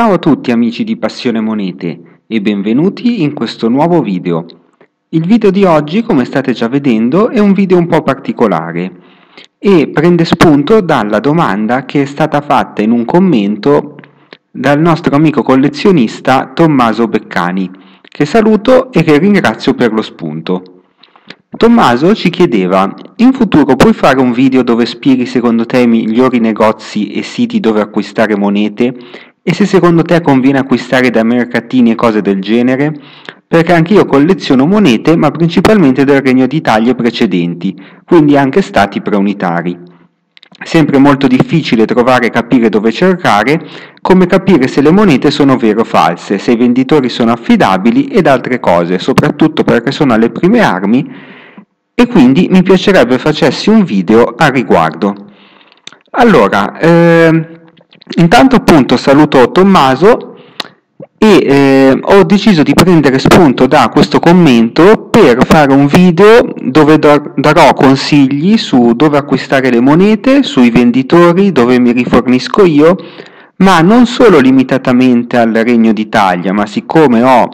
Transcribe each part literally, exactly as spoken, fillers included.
Ciao a tutti amici di Passione Monete e benvenuti in questo nuovo video. Il video di oggi, come state già vedendo, è un video un po' particolare e prende spunto dalla domanda che è stata fatta in un commento dal nostro amico collezionista Tommaso Beccani, che saluto e che ringrazio per lo spunto. Tommaso ci chiedeva: in futuro puoi fare un video dove spieghi secondo te i migliori negozi e siti dove acquistare monete? E se secondo te conviene acquistare da mercatini e cose del genere? Perché anch'io colleziono monete, ma principalmente del Regno d'Italia precedenti, quindi anche stati preunitari. Sempre molto difficile trovare e capire dove cercare, come capire se le monete sono vere o false, se i venditori sono affidabili ed altre cose, soprattutto perché sono alle prime armi, e quindi mi piacerebbe facessi un video a riguardo. Allora, ehm... intanto appunto saluto Tommaso e eh, ho deciso di prendere spunto da questo commento per fare un video dove do- darò consigli su dove acquistare le monete, sui venditori, dove mi rifornisco io, ma non solo limitatamente al Regno d'Italia, ma siccome ho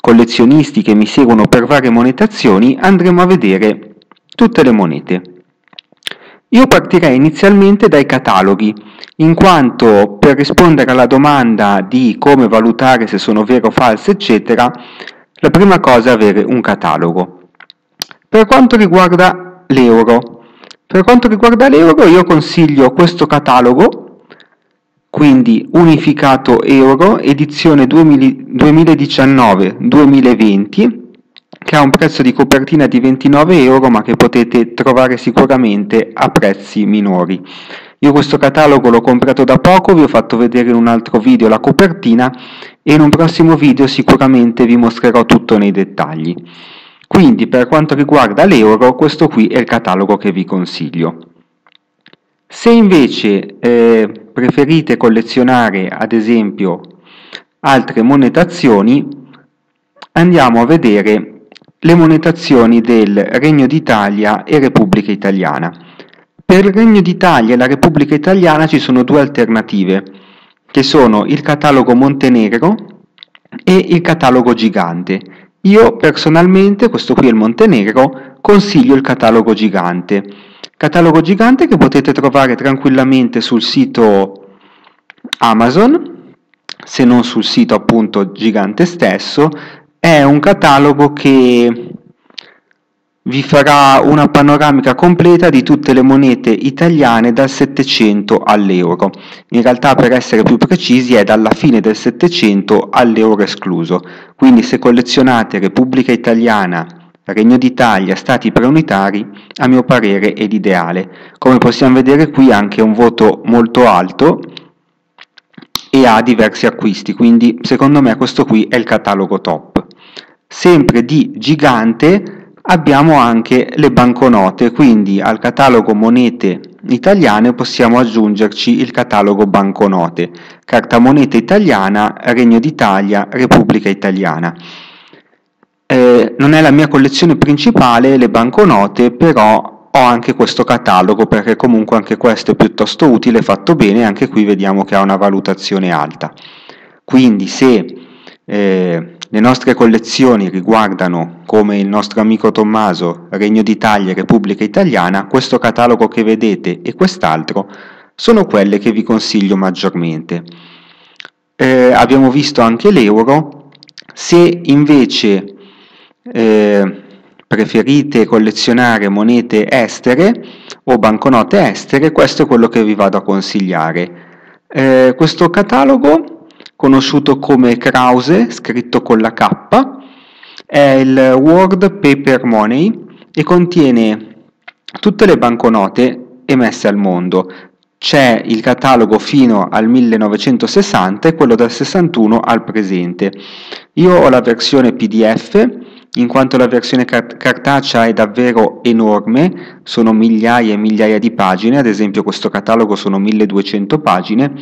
collezionisti che mi seguono per varie monetazioni, andremo a vedere tutte le monete. Io partirei inizialmente dai cataloghi, in quanto per rispondere alla domanda di come valutare se sono vere o false, eccetera, la prima cosa è avere un catalogo. Per quanto riguarda l'euro, per quanto riguarda l'euro io consiglio questo catalogo, quindi Unificato Euro, edizione duemiladiciannove duemilaventi, che ha un prezzo di copertina di ventinove euro, ma che potete trovare sicuramente a prezzi minori. Io questo catalogo l'ho comprato da poco, vi ho fatto vedere in un altro video la copertina e in un prossimo video sicuramente vi mostrerò tutto nei dettagli. Quindi per quanto riguarda l'euro, questo qui è il catalogo che vi consiglio. Se invece eh, preferite collezionare ad esempio altre monetazioni, andiamo a vedere le monetazioni del Regno d'Italia e Repubblica Italiana. Per il Regno d'Italia e la Repubblica Italiana ci sono due alternative, che sono il catalogo Montenegro e il catalogo Gigante. Io personalmente, questo qui è il Montenegro, consiglio il catalogo Gigante. Catalogo Gigante che potete trovare tranquillamente sul sito Amazon, se non sul sito appunto Gigante stesso. È un catalogo che vi farà una panoramica completa di tutte le monete italiane dal Settecento all'euro. In realtà, per essere più precisi, è dalla fine del Settecento all'euro escluso. Quindi se collezionate Repubblica Italiana, Regno d'Italia, Stati preunitari, a mio parere è l'ideale. Come possiamo vedere qui, anche un voto molto alto e ha diversi acquisti, quindi secondo me questo qui è il catalogo top. Sempre di Gigante abbiamo anche le banconote, quindi al catalogo monete italiane possiamo aggiungerci il catalogo banconote, cartamoneta italiana, Regno d'Italia, Repubblica Italiana. Eh, non è la mia collezione principale le banconote, però ho anche questo catalogo perché comunque anche questo è piuttosto utile, fatto bene, anche qui vediamo che ha una valutazione alta. Quindi se eh, le nostre collezioni riguardano, come il nostro amico Tommaso, Regno d'Italia e Repubblica Italiana, questo catalogo che vedete e quest'altro sono quelle che vi consiglio maggiormente. Eh, abbiamo visto anche l'euro. Se invece eh, preferite collezionare monete estere o banconote estere, questo è quello che vi vado a consigliare. Eh, questo catalogo, conosciuto come Krause, scritto con la K, è il World Paper Money e contiene tutte le banconote emesse al mondo. C'è il catalogo fino al millenovecentosessanta e quello dal sessantuno al presente. Io ho la versione P D F, in quanto la versione cart- cartacea è davvero enorme, sono migliaia e migliaia di pagine, ad esempio questo catalogo sono milleduecento pagine,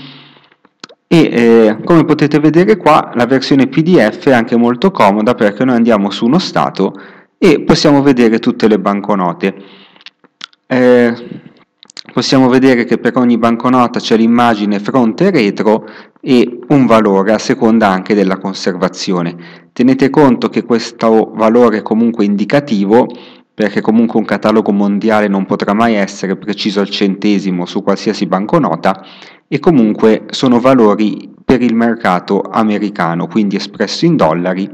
e eh, come potete vedere qua la versione P D F è anche molto comoda perché noi andiamo su uno stato e possiamo vedere tutte le banconote. Eh, possiamo vedere che per ogni banconota c'è l'immagine fronte e retro e un valore a seconda anche della conservazione. Tenete conto che questo valore è comunque indicativo, perché comunque un catalogo mondiale non potrà mai essere preciso al centesimo su qualsiasi banconota, e comunque sono valori per il mercato americano, quindi espresso in dollari,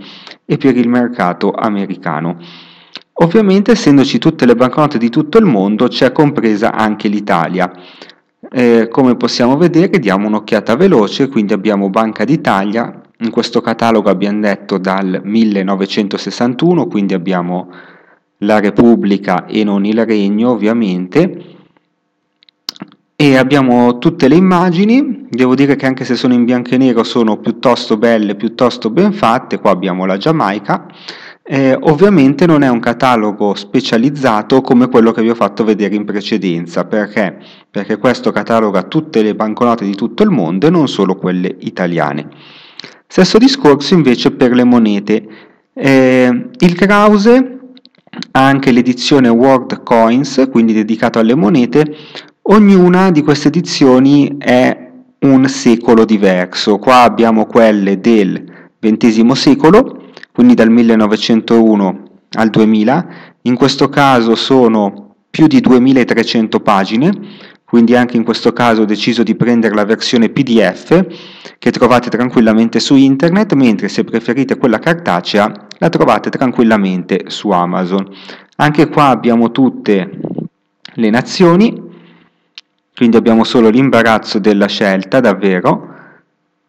e per il mercato americano. Ovviamente, essendoci tutte le banconote di tutto il mondo, c'è compresa anche l'Italia. Eh, come possiamo vedere, diamo un'occhiata veloce, quindi abbiamo Banca d'Italia, in questo catalogo abbiamo detto dal millenovecentosessantuno, quindi abbiamo la Repubblica e non il Regno, ovviamente. E abbiamo tutte le immagini, devo dire che anche se sono in bianco e nero sono piuttosto belle, piuttosto ben fatte. Qua abbiamo la Giamaica. Eh, ovviamente non è un catalogo specializzato come quello che vi ho fatto vedere in precedenza, perché? Perché questo cataloga tutte le banconote di tutto il mondo e non solo quelle italiane. Stesso discorso invece per le monete. Eh, il Krause ha anche l'edizione World Coins, quindi dedicato alle monete. Ognuna di queste edizioni è un secolo diverso. Qua abbiamo quelle del ventesimo secolo, quindi dal millenovecentouno al duemila, in questo caso sono più di duemilatrecento pagine, quindi anche in questo caso ho deciso di prendere la versione P D F che trovate tranquillamente su internet, mentre se preferite quella cartacea la trovate tranquillamente su Amazon. Anche qua abbiamo tutte le nazioni, quindi abbiamo solo l'imbarazzo della scelta, davvero,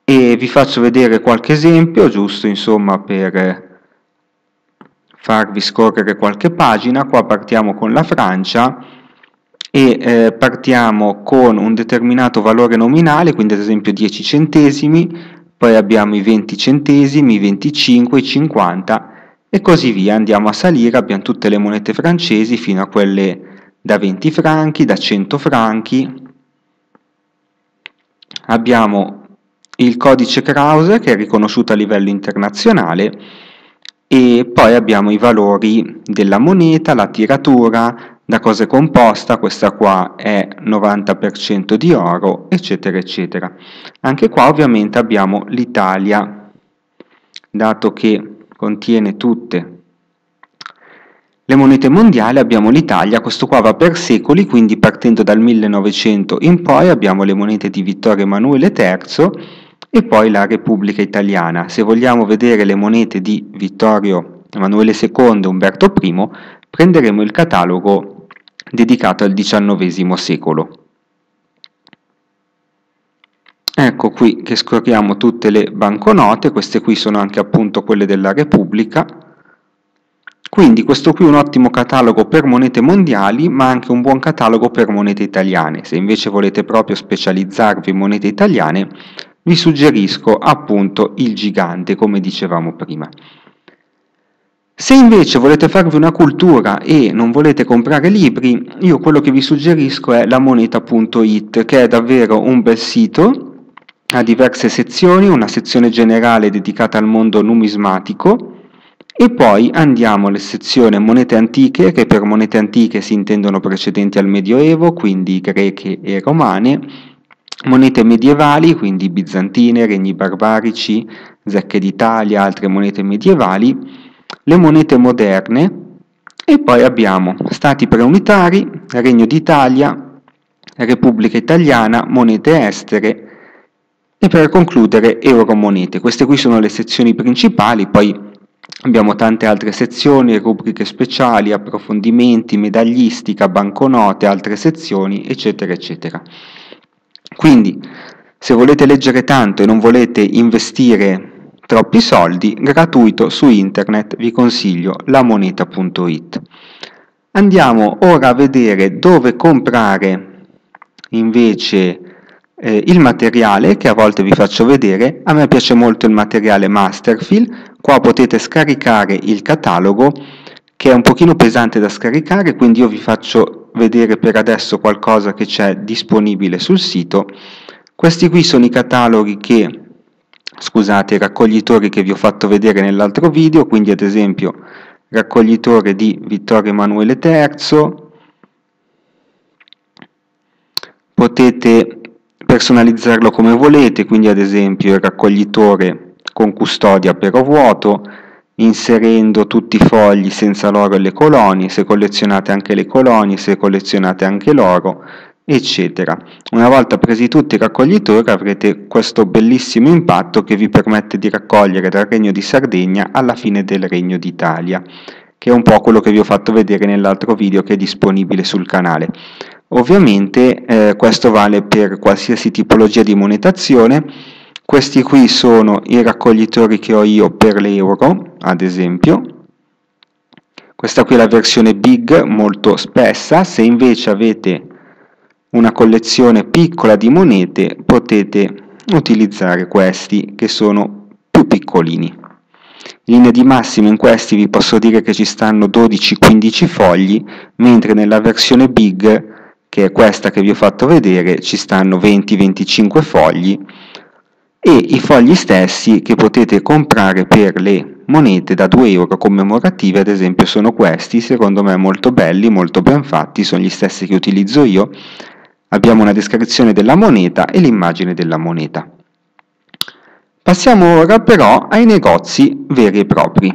e vi faccio vedere qualche esempio, giusto insomma per farvi scorrere qualche pagina. Qua partiamo con la Francia e eh, partiamo con un determinato valore nominale, quindi ad esempio dieci centesimi, poi abbiamo i venti centesimi, i venticinque, i cinquanta e così via. Andiamo a salire, abbiamo tutte le monete francesi fino a quelle da venti franchi, da cento franchi. Abbiamo il codice Krause che è riconosciuto a livello internazionale e poi abbiamo i valori della moneta, la tiratura, da cosa è composta, questa qua è novanta per cento di oro, eccetera eccetera. Anche qua ovviamente abbiamo l'Italia, dato che contiene tutte le monete mondiali. Abbiamo l'Italia, questo qua va per secoli, quindi partendo dal millenovecento in poi abbiamo le monete di Vittorio Emanuele terzo e poi la Repubblica Italiana. Se vogliamo vedere le monete di Vittorio Emanuele secondo e Umberto primo, prenderemo il catalogo dedicato al diciannovesimo secolo. Ecco qui che scorriamo tutte le banconote, queste qui sono anche appunto quelle della Repubblica. Quindi questo qui è un ottimo catalogo per monete mondiali, ma anche un buon catalogo per monete italiane. Se invece volete proprio specializzarvi in monete italiane, vi suggerisco appunto il Gigante, come dicevamo prima. Se invece volete farvi una cultura e non volete comprare libri, io quello che vi suggerisco è la moneta punto it, che è davvero un bel sito, ha diverse sezioni, una sezione generale dedicata al mondo numismatico, e poi andiamo alla sezione monete antiche, che per monete antiche si intendono precedenti al Medioevo, quindi greche e romane, monete medievali, quindi bizantine, regni barbarici, zecche d'Italia, altre monete medievali, le monete moderne, e poi abbiamo stati preunitari, Regno d'Italia, Repubblica Italiana, monete estere e per concludere euromonete. Queste qui sono le sezioni principali, poi abbiamo tante altre sezioni, rubriche speciali, approfondimenti, medaglistica, banconote, altre sezioni, eccetera, eccetera. Quindi, se volete leggere tanto e non volete investire troppi soldi, gratuito su internet vi consiglio la moneta punto it. Andiamo ora a vedere dove comprare invece Eh, il materiale, che a volte vi faccio vedere. A me piace molto il materiale Masterfield. Qua potete scaricare il catalogo, che è un pochino pesante da scaricare, quindi io vi faccio vedere per adesso qualcosa che c'è disponibile sul sito. Questi qui sono i cataloghi che, scusate, i raccoglitori che vi ho fatto vedere nell'altro video, quindi ad esempio raccoglitore di Vittorio Emanuele terzo, potete personalizzarlo come volete, quindi ad esempio il raccoglitore con custodia però vuoto, inserendo tutti i fogli senza l'oro e le colonie, se collezionate anche le colonie, se collezionate anche l'oro, eccetera. Una volta presi tutti i raccoglitori avrete questo bellissimo impatto che vi permette di raccogliere dal Regno di Sardegna alla fine del Regno d'Italia, che è un po' quello che vi ho fatto vedere nell'altro video che è disponibile sul canale. Ovviamente eh, questo vale per qualsiasi tipologia di monetazione. Questi qui sono i raccoglitori che ho io per l'euro, ad esempio. Questa qui è la versione big, molto spessa. Se invece avete una collezione piccola di monete potete utilizzare questi che sono più piccolini. In linea di massima in questi vi posso dire che ci stanno dodici quindici fogli, mentre nella versione big, che è questa che vi ho fatto vedere, ci stanno venti venticinque fogli, e i fogli stessi che potete comprare per le monete da due euro commemorative, ad esempio, sono questi, secondo me molto belli, molto ben fatti, sono gli stessi che utilizzo io. Abbiamo una descrizione della moneta e l'immagine della moneta. Passiamo ora però ai negozi veri e propri.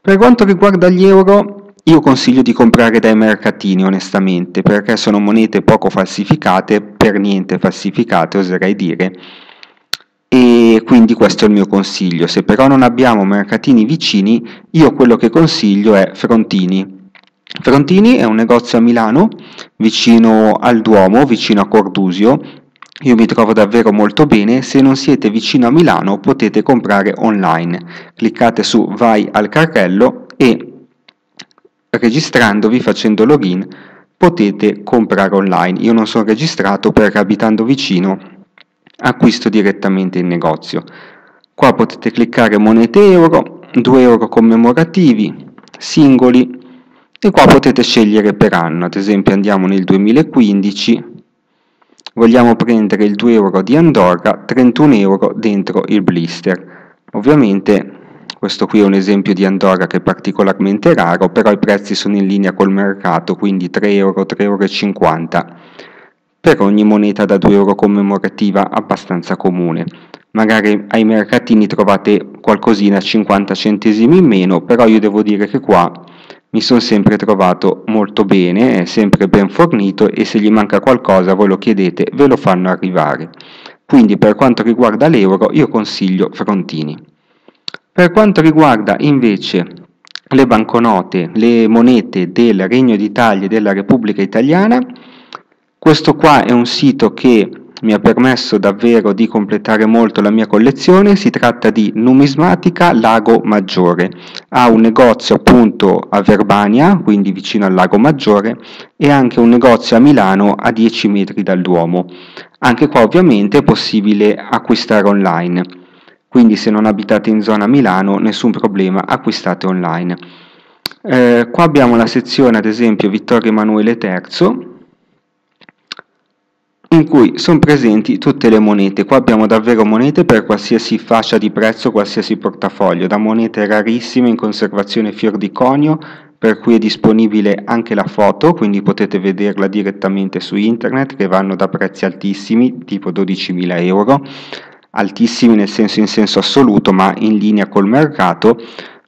Per quanto riguarda gli euro, io consiglio di comprare dai mercatini, onestamente, perché sono monete poco falsificate, per niente falsificate oserei dire, e quindi questo è il mio consiglio. Se però non abbiamo mercatini vicini, io quello che consiglio è Frontini. Frontini è un negozio a Milano, vicino al Duomo, vicino a Cordusio. Io mi trovo davvero molto bene. Se non siete vicino a Milano potete comprare online, cliccate su vai al carrello e registrandovi, facendo login, potete comprare online. Io non sono registrato perché, abitando vicino, acquisto direttamente in negozio. Qua potete cliccare monete euro, due euro commemorativi, singoli, e qua potete scegliere per anno. Ad esempio andiamo nel duemilaquindici, vogliamo prendere il due euro di Andorra, trentuno euro dentro il blister. Ovviamente questo qui è un esempio di Andorra che è particolarmente raro, però i prezzi sono in linea col mercato, quindi tre euro, tre euro e cinquanta per ogni moneta da due euro commemorativa abbastanza comune. Magari ai mercatini trovate qualcosina, cinquanta centesimi in meno, però io devo dire che qua mi sono sempre trovato molto bene, è sempre ben fornito, e se gli manca qualcosa voi lo chiedete, ve lo fanno arrivare. Quindi per quanto riguarda l'euro io consiglio Frontini. Per quanto riguarda invece le banconote, le monete del Regno d'Italia e della Repubblica Italiana, questo qua è un sito che mi ha permesso davvero di completare molto la mia collezione. Si tratta di Numismatica Lago Maggiore, ha un negozio appunto a Verbania, quindi vicino al Lago Maggiore, e anche un negozio a Milano a dieci metri dal Duomo. Anche qua ovviamente è possibile acquistare online, quindi se non abitate in zona Milano nessun problema, acquistate online. Eh, qua abbiamo la sezione, ad esempio, Vittorio Emanuele terzo, in cui sono presenti tutte le monete. Qua abbiamo davvero monete per qualsiasi fascia di prezzo, qualsiasi portafoglio, da monete rarissime in conservazione fior di conio, per cui è disponibile anche la foto, quindi potete vederla direttamente su internet, che vanno da prezzi altissimi, tipo dodicimila euro, altissimi nel senso in senso assoluto, ma in linea col mercato.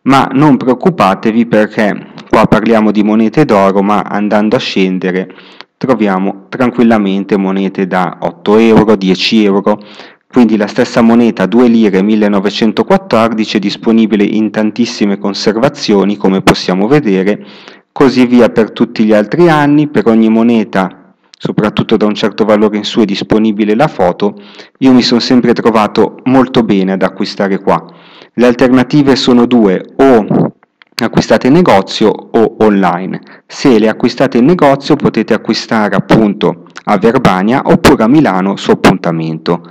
Ma non preoccupatevi, perché qua parliamo di monete d'oro, ma andando a scendere troviamo tranquillamente monete da otto euro, dieci euro, quindi la stessa moneta due lire millenovecentoquattordici è disponibile in tantissime conservazioni, come possiamo vedere, così via per tutti gli altri anni. Per ogni moneta, soprattutto da un certo valore in su, è disponibile la foto. Io mi sono sempre trovato molto bene ad acquistare qua. Le alternative sono due: o acquistate in negozio o online. Se le acquistate in negozio potete acquistare appunto a Verbania oppure a Milano su appuntamento,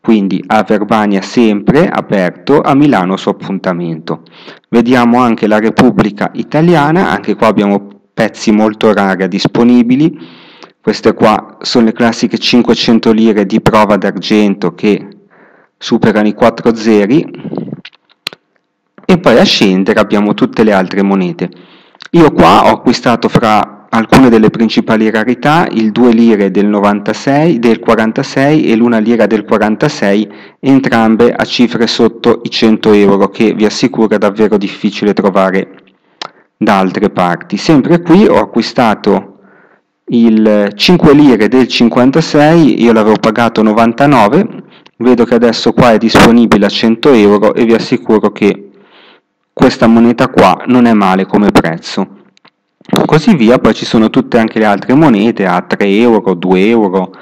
quindi a Verbania sempre aperto, a Milano su appuntamento. Vediamo anche la Repubblica Italiana, anche qua abbiamo pezzi molto rari disponibili. Queste qua sono le classiche cinquecento lire di prova d'argento che superano i quattro zeri. E poi a scendere abbiamo tutte le altre monete. Io qua ho acquistato fra alcune delle principali rarità, il due lire del, novantasei, del quarantasei e l'una lira del quarantasei, entrambe a cifre sotto i cento euro, che vi assicuro è davvero difficile trovare da altre parti. Sempre qui ho acquistato il cinque lire del cinquantasei, io l'avevo pagato novantanove, vedo che adesso qua è disponibile a cento euro e vi assicuro che questa moneta qua non è male come prezzo. Così via, poi ci sono tutte anche le altre monete a tre euro, due euro,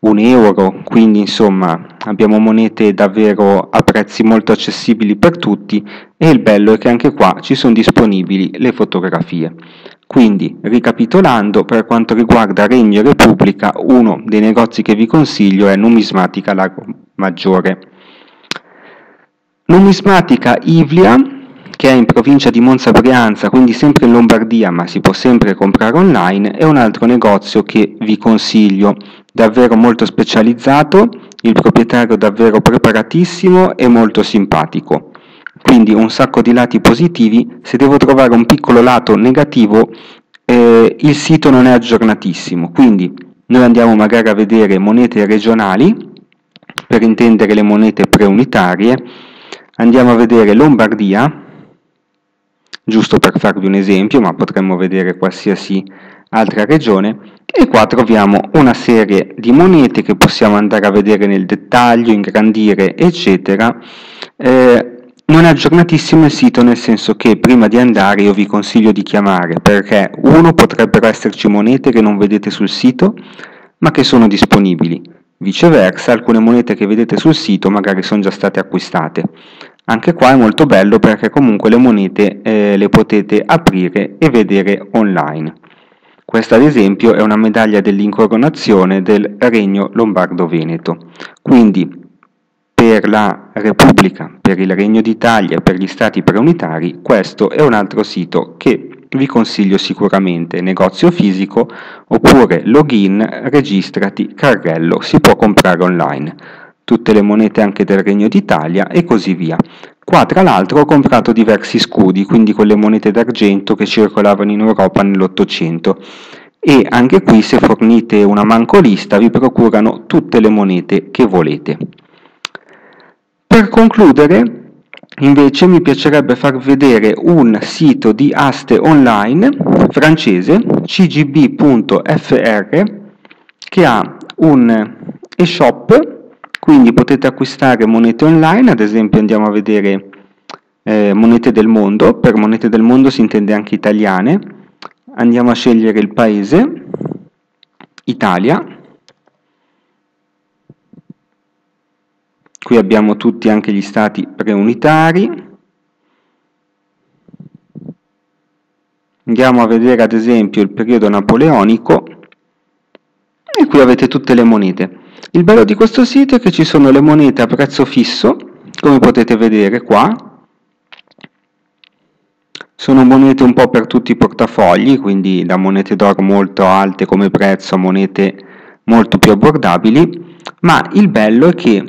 un euro, quindi insomma abbiamo monete davvero a prezzi molto accessibili per tutti, e il bello è che anche qua ci sono disponibili le fotografie. Quindi, ricapitolando, per quanto riguarda Regno e Repubblica, uno dei negozi che vi consiglio è Numismatica Lago Maggiore. Numismatica Ivlia, che è in provincia di Monza Brianza, quindi sempre in Lombardia, ma si può sempre comprare online, è un altro negozio che vi consiglio, davvero molto specializzato, il proprietario davvero preparatissimo e molto simpatico. Quindi un sacco di lati positivi. Se devo trovare un piccolo lato negativo, eh, il sito non è aggiornatissimo, quindi noi andiamo magari a vedere monete regionali, per intendere le monete preunitarie, andiamo a vedere Lombardia, giusto per farvi un esempio, ma potremmo vedere qualsiasi altra regione, e qua troviamo una serie di monete che possiamo andare a vedere nel dettaglio, ingrandire, eccetera. Eh, Non è aggiornatissimo il sito, nel senso che prima di andare io vi consiglio di chiamare, perché uno, potrebbero esserci monete che non vedete sul sito ma che sono disponibili, viceversa alcune monete che vedete sul sito magari sono già state acquistate. Anche qua è molto bello perché comunque le monete eh, le potete aprire e vedere online. Questa ad esempio è una medaglia dell'incoronazione del Regno Lombardo-Veneto, quindi per la Repubblica, per il Regno d'Italia, per gli Stati preunitari, questo è un altro sito che vi consiglio sicuramente, negozio fisico oppure login, registrati, carrello, si può comprare online, tutte le monete anche del Regno d'Italia e così via. Qua tra l'altro ho comprato diversi scudi, quindi quelle monete d'argento che circolavano in Europa nell'Ottocento, e anche qui se fornite una mancolista vi procurano tutte le monete che volete. Per concludere, invece, mi piacerebbe far vedere un sito di aste online francese, c g b punto f r, che ha un e-shop, quindi potete acquistare monete online. Ad esempio andiamo a vedere eh, monete del mondo, per monete del mondo si intende anche italiane, andiamo a scegliere il paese, Italia. Qui abbiamo tutti anche gli stati preunitari. Andiamo a vedere ad esempio il periodo napoleonico e qui avete tutte le monete. Il bello di questo sito è che ci sono le monete a prezzo fisso, come potete vedere qua. Sono monete un po' per tutti i portafogli, quindi da monete d'oro molto alte come prezzo a monete molto più abbordabili, ma il bello è che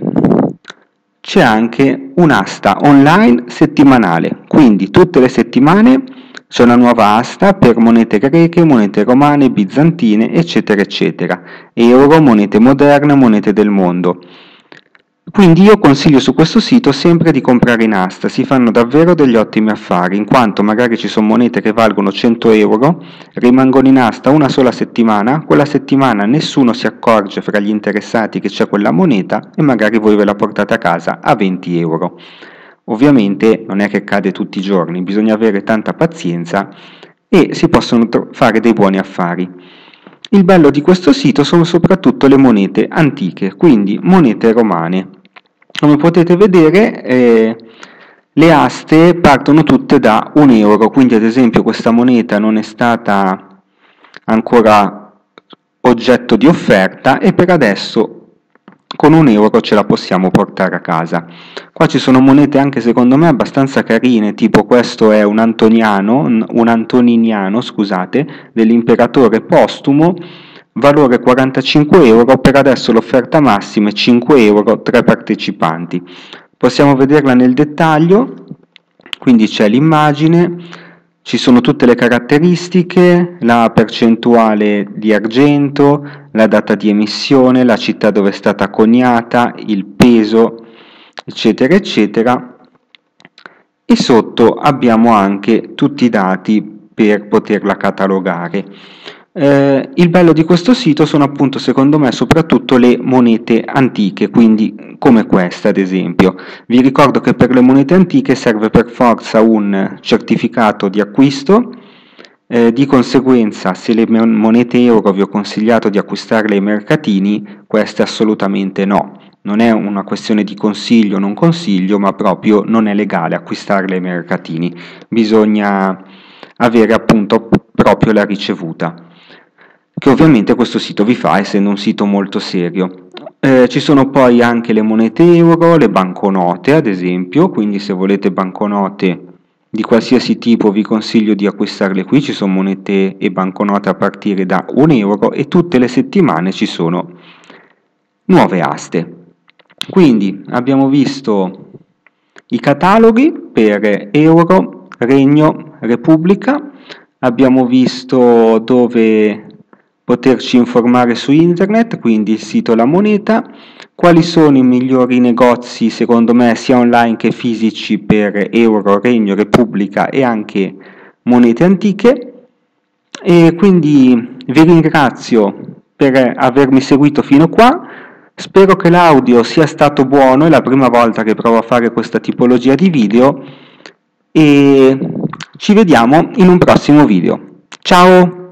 c'è anche un'asta online settimanale, quindi tutte le settimane c'è una nuova asta per monete greche, monete romane, bizantine, eccetera, eccetera, euro, monete moderne, monete del mondo. Quindi io consiglio su questo sito sempre di comprare in asta, si fanno davvero degli ottimi affari, in quanto magari ci sono monete che valgono cento euro, rimangono in asta una sola settimana, quella settimana nessuno si accorge fra gli interessati che c'è quella moneta e magari voi ve la portate a casa a venti euro. Ovviamente non è che cade tutti i giorni, bisogna avere tanta pazienza e si possono fare dei buoni affari. Il bello di questo sito sono soprattutto le monete antiche, quindi monete romane. Come potete vedere eh, le aste partono tutte da un euro, quindi ad esempio questa moneta non è stata ancora oggetto di offerta e per adesso con un euro ce la possiamo portare a casa. Qua ci sono monete anche secondo me abbastanza carine, tipo questo è un Antoniano, un Antoniniano, scusate, dell'imperatore Postumo, valore quarantacinque euro, per adesso l'offerta massima è cinque euro, tre partecipanti. Possiamo vederla nel dettaglio, quindi c'è l'immagine, Ci sono tutte le caratteristiche, la percentuale di argento, la data di emissione, la città dove è stata coniata, il peso, eccetera, eccetera. E sotto abbiamo anche tutti i dati per poterla catalogare. Eh, il bello di questo sito sono appunto, secondo me, soprattutto le monete antiche, quindi come questa ad esempio. Vi ricordo che per le monete antiche serve per forza un certificato di acquisto, eh, di conseguenza se le monete euro vi ho consigliato di acquistarle ai mercatini, queste assolutamente no. Non è una questione di consiglio o non consiglio, ma proprio non è legale acquistarle ai mercatini, bisogna avere appunto proprio la ricevuta, che ovviamente questo sito vi fa, essendo un sito molto serio. Eh, ci sono poi anche le monete euro, le banconote ad esempio, quindi se volete banconote di qualsiasi tipo vi consiglio di acquistarle qui, ci sono monete e banconote a partire da un euro e tutte le settimane ci sono nuove aste. Quindi abbiamo visto i cataloghi per euro, regno, repubblica, abbiamo visto dove poterci informare su internet, quindi il sito La Moneta, quali sono i migliori negozi secondo me sia online che fisici per euro, regno, repubblica e anche monete antiche. E quindi vi ringrazio per avermi seguito fino qua, spero che l'audio sia stato buono, è la prima volta che provo a fare questa tipologia di video e ci vediamo in un prossimo video. Ciao!